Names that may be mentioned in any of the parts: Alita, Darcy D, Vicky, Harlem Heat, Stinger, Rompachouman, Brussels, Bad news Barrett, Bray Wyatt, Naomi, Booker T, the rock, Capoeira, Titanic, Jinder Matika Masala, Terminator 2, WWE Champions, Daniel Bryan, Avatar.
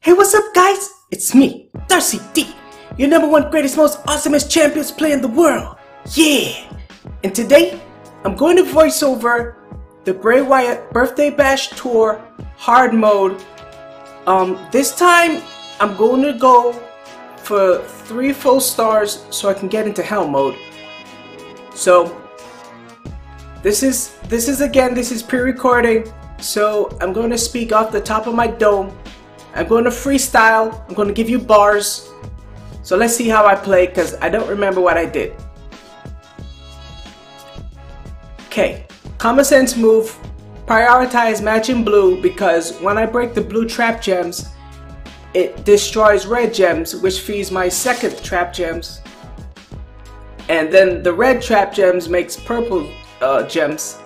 Hey, what's up guys? It's me, Darcy D, your #1 greatest, most awesomest champions player in the world. Yeah! And today, I'm going to voice over the Bray Wyatt Birthday Bash Tour Hard Mode. This time, I'm going to go for 3 full stars so I can get into Hell Mode. So, this is pre-recording, so I'm going to speak off the top of my dome. I'm going to freestyle, I'm going to give you bars. So let's see how I play, because I don't remember what I did. Okay, common sense move, prioritize matching blue, because when I break the blue trap gems, it destroys red gems, which feeds my second trap gems. And then the red trap gems makes purple gems.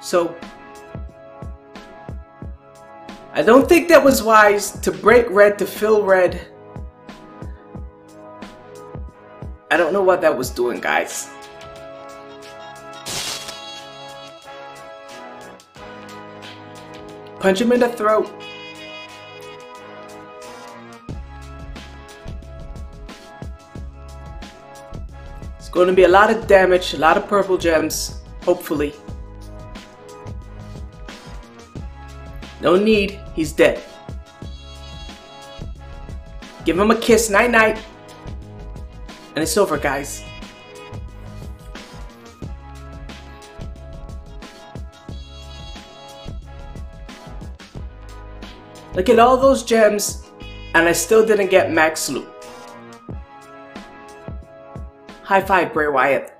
So I don't think that was wise to break red to fill red. I don't know what that was doing, guys. Punch him in the throat. It's going to be a lot of damage, a lot of purple gems, hopefully. No need, he's dead. Give him a kiss, night night. And it's over, guys. Look at all those gems, and I still didn't get max loot. High five, Bray Wyatt.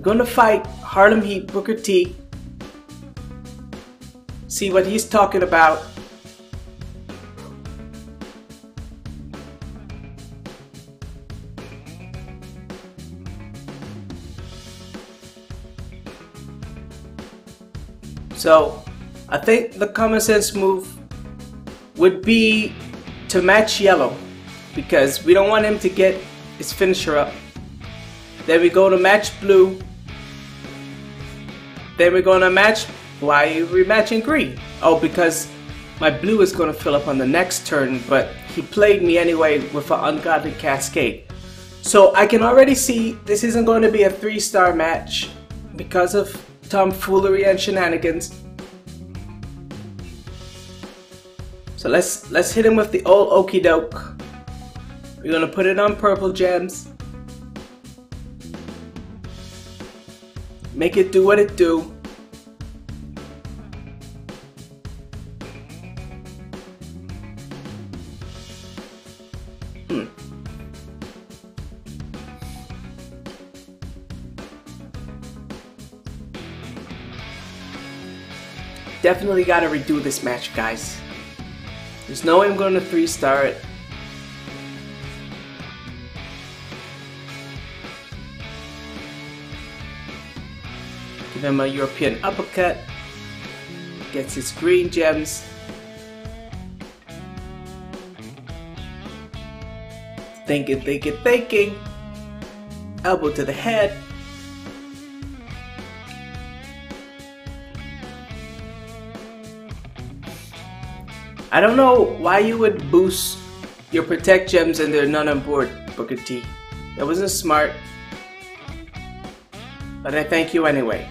Gonna fight Harlem Heat Booker T. See what he's talking about. So, I think the common sense move would be to match yellow, because we don't want him to get his finisher up. Then we go to match blue. Then we're gonna match, why are we matching green? Oh, because my blue is gonna fill up on the next turn, but he played me anyway with an ungodly cascade. So I can already see this isn't going to be a 3-star match because of tomfoolery and shenanigans. So let's hit him with the old okie doke. We're gonna put it on purple gems. Make it do what it do. Definitely gotta redo this match, guys. There's no way I'm gonna 3-star it. Give him a European uppercut, gets his green gems, thinking, elbow to the head, I don't know why you would boost your protect gems and they're none on board, Booker T. That wasn't smart, but I thank you anyway.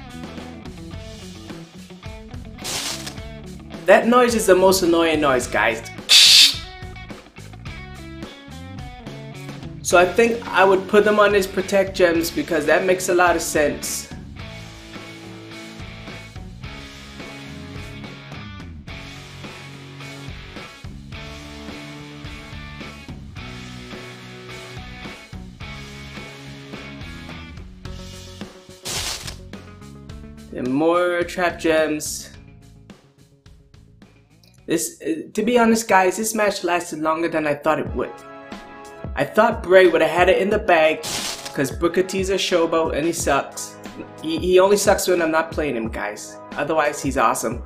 That noise is the most annoying noise, guys. So I think I would put them on his protect gems because that makes a lot of sense. Then more trap gems. This, to be honest guys, this match lasted longer than I thought it would. I thought Bray would have had it in the bag, because Booker T's a showboat and he sucks. He only sucks when I'm not playing him, guys. Otherwise, he's awesome.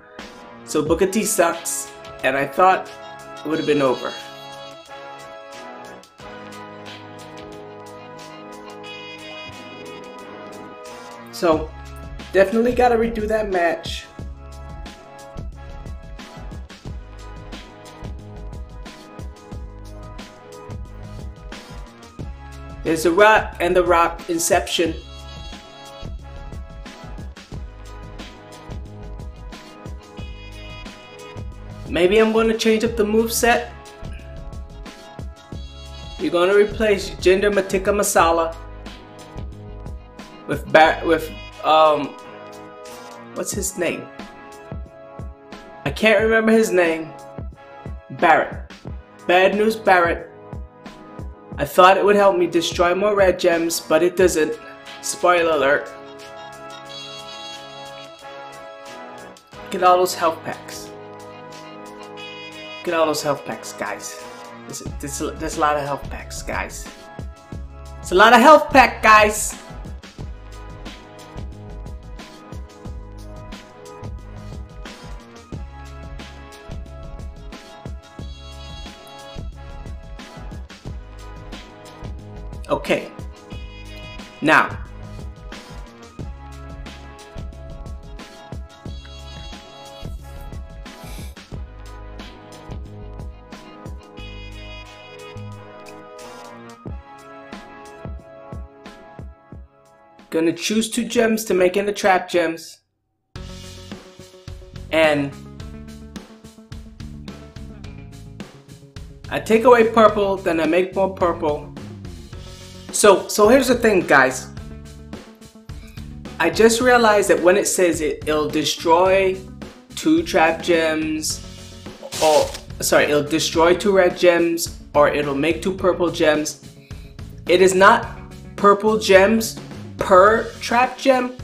So Booker T sucks, and I thought it would have been over. So, definitely gotta redo that match. There's The Rock and The Rock Inception. Maybe I'm going to change up the moveset. You're going to replace Jinder Matika Masala with what's his name? I can't remember his name. Barrett. Bad News Barrett. I thought it would help me destroy more red gems, but it doesn't. Spoiler alert. Get all those health packs. Get all those health packs, guys. There's a lot of health packs, guys. It's a lot of health pack, guys. Okay, now, gonna choose 2 gems to make into trap gems, and I take away purple, then I make more purple. So here's the thing, guys. I just realized that when it says it'll destroy 2 trap gems, or sorry, it'll destroy 2 red gems, or it'll make 2 purple gems, it is not purple gems per trap gem,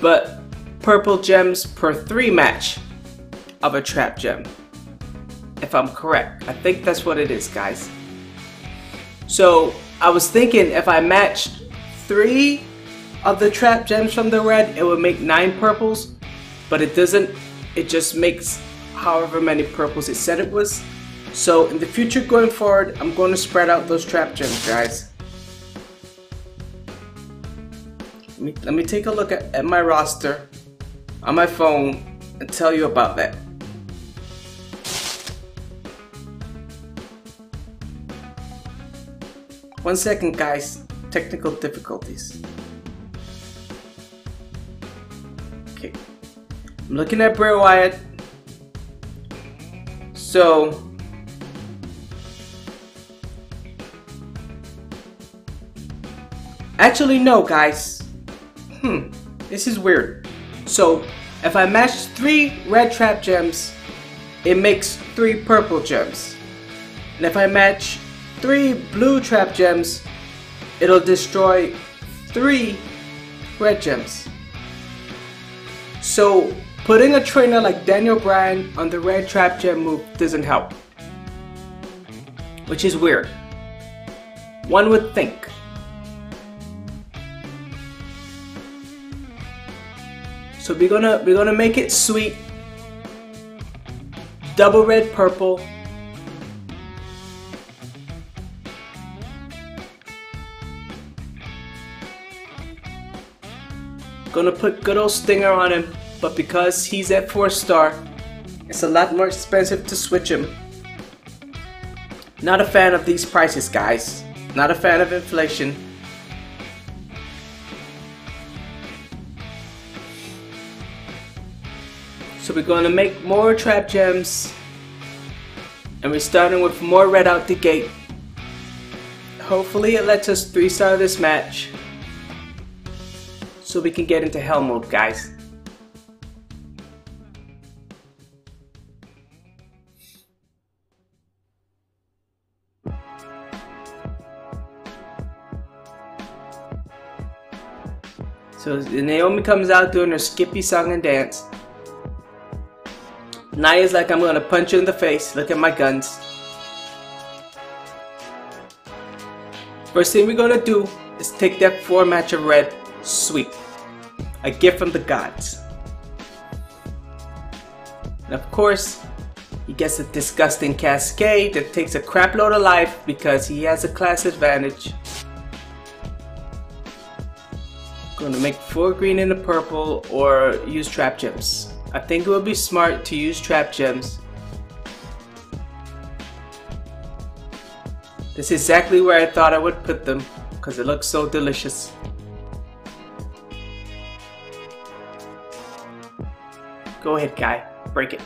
but purple gems per 3 match of a trap gem, if I'm correct. I think that's what it is, guys. So I was thinking if I matched 3 of the trap gems from the red, it would make 9 purples, but it doesn't. It just makes however many purples it said it was. So in the future going forward, I'm going to spread out those trap gems, guys. Let me take a look at my roster on my phone and tell you about that. One second, guys. Technical difficulties. Okay. I'm looking at Bray Wyatt. So, actually, no, guys. This is weird. So, if I match 3 red trap gems, it makes 3 purple gems. And if I match 3 blue trap gems, it'll destroy 3 red gems. So putting a trainer like Daniel Bryan on the red trap gem move doesn't help, which is weird. One would think. So we're gonna make it sweet. Double red purple. Gonna put good old Stinger on him, but because he's at 4-star, it's a lot more expensive to switch him. Not a fan of these prices, guys. Not a fan of inflation. So we're gonna make more trap gems, and we're starting with more red out the gate. Hopefully it lets us 3-star this match, so we can get into hell mode, guys. So Naomi comes out doing her Skippy song and dance. Naya's like, I'm gonna punch you in the face. Look at my guns. First thing we're gonna do is take that 4 match of red. Sweet. a gift from the gods. And of course, he gets a disgusting cascade that takes a crapload of life because he has a class advantage. Gonna make 4 green and a purple or use trap gems. I think it would be smart to use trap gems. This is exactly where I thought I would put them because it looks so delicious. Go ahead, guy. Break it.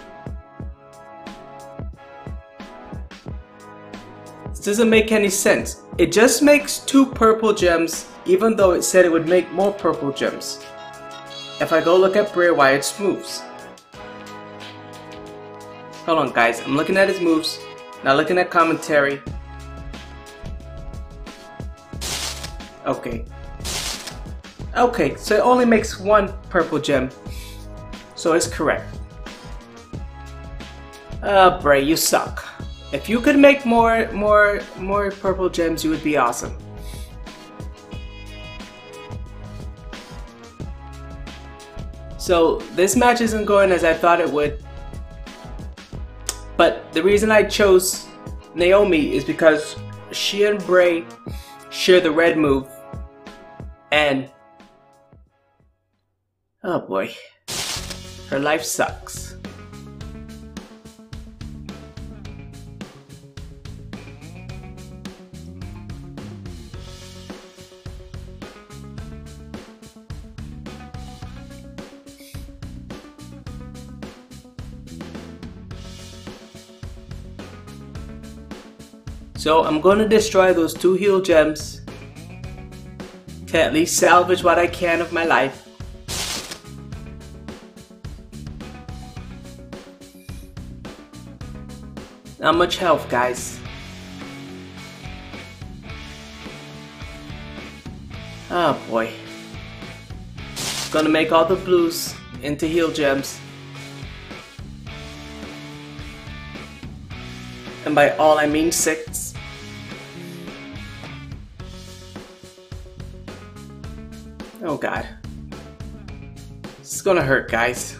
This doesn't make any sense. It just makes 2 purple gems, even though it said it would make more purple gems. If I go look at Bray Wyatt's moves. Hold on, guys. I'm looking at his moves, not looking at commentary. Okay. Okay, so it only makes 1 purple gem. So it's correct. Bray, you suck. If you could make more purple gems, you would be awesome. So this match isn't going as I thought it would. But the reason I chose Naomi is because she and Bray share the red move. And oh boy, her life sucks. So I'm going to destroy those 2 heal gems to at least salvage what I can of my life. Not much health, guys. Oh boy. Gonna make all the blues into heal gems. And by all I mean 6. Oh god. This is gonna hurt, guys.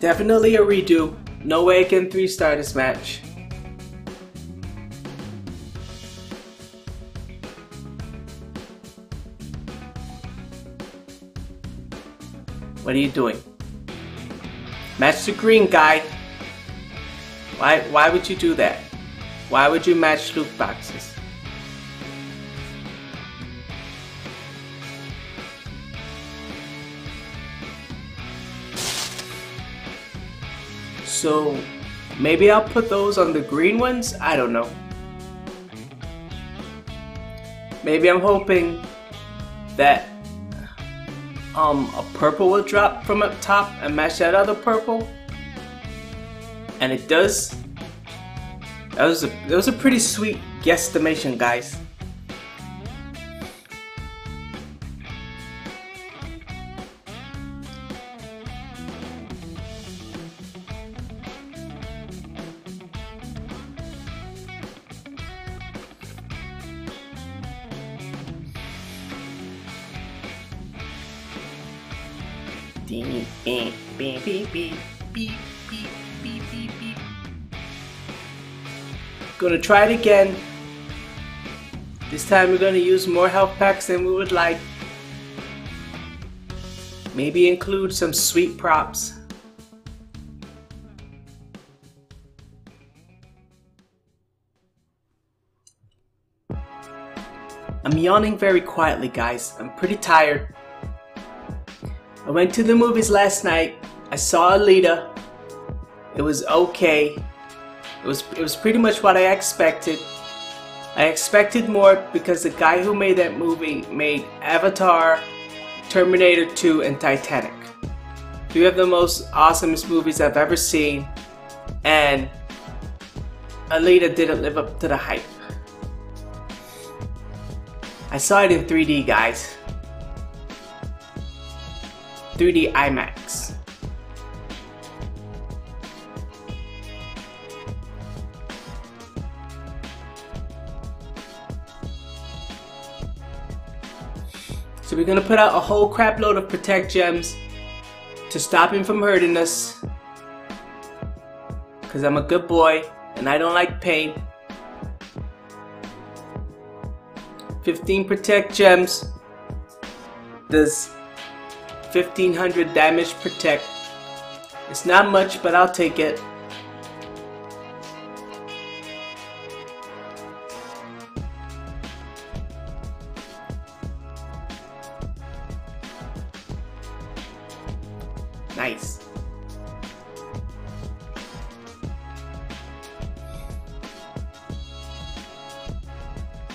Definitely a redo. No way I can 3-star this match. What are you doing? Match the green guy. Why would you do that? Why would you match loot boxes? So maybe I'll put those on the green ones? I don't know. Maybe I'm hoping that a purple will drop from up top and match that other purple, and it does. That was a pretty sweet guesstimation, guys. Beep, beep, beep, beep, beep, beep, beep, beep, beep. Gonna try it again. This time we're gonna use more health packs than we would like. Maybe include some sweet props. I'm yawning very quietly, guys. I'm pretty tired. I went to the movies last night. I saw Alita. It was okay. It was pretty much what I expected. I expected more because the guy who made that movie made Avatar, Terminator 2, and Titanic. 3 of the most awesomest movies I've ever seen, and Alita didn't live up to the hype. I saw it in 3D, guys. 3D IMAX. So we're gonna put out a whole crap load of Protect Gems to stop him from hurting us. Cause I'm a good boy and I don't like pain. 15 Protect Gems does 1500 damage protect. It's not much, but I'll take it. Nice.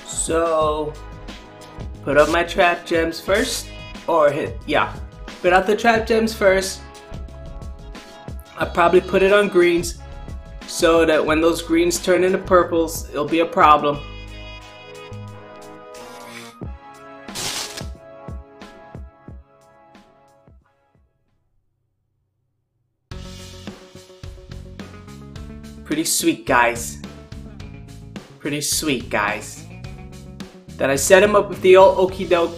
So, put up my trap gems first, or hit, yeah. Put out the trap gems first. I'll probably put it on greens, so that when those greens turn into purples, it'll be a problem. Pretty sweet, guys. Pretty sweet, guys. That I set him up with the old okie doke.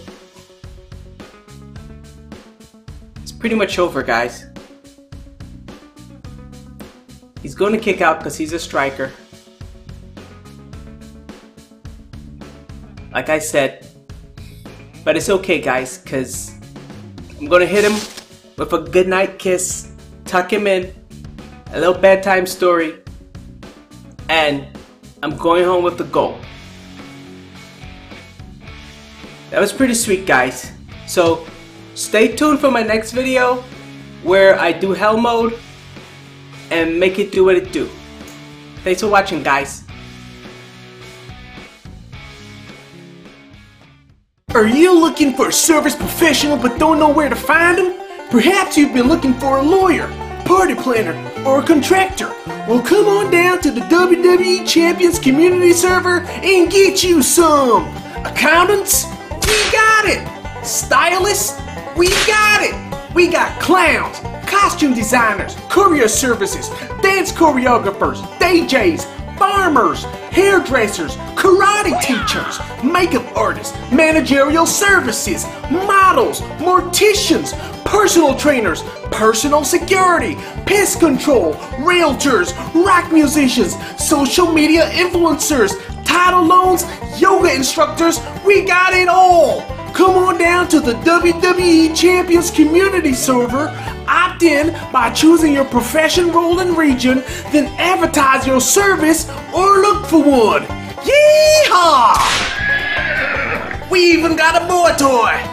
It's pretty much over, guys. He's going to kick out because he's a striker. Like I said. But it's okay, guys, because I'm going to hit him with a goodnight kiss, tuck him in, a little bedtime story, and I'm going home with the goal. That was pretty sweet, guys. So stay tuned for my next video where I do hell mode and make it do what it do. Thanks for watching, guys. Are you looking for a service professional but don't know where to find him? Perhaps you've been looking for a lawyer, party planner, or a contractor. Well, come on down to the WWE Champions community server and get you some. Accountants? We got it! Stylists? We got it! We got clowns, costume designers, courier services, dance choreographers, DJs, farmers, hairdressers, karate teachers, makeup artists, managerial services, models, morticians, personal trainers, personal security, pest control, realtors, rock musicians, social media influencers, title loans, yoga instructors, we got it all! Come on down to the WWE Champions community server, opt in by choosing your profession, role, and region, then advertise your service or look for one. Yeehaw! We even got a boy toy!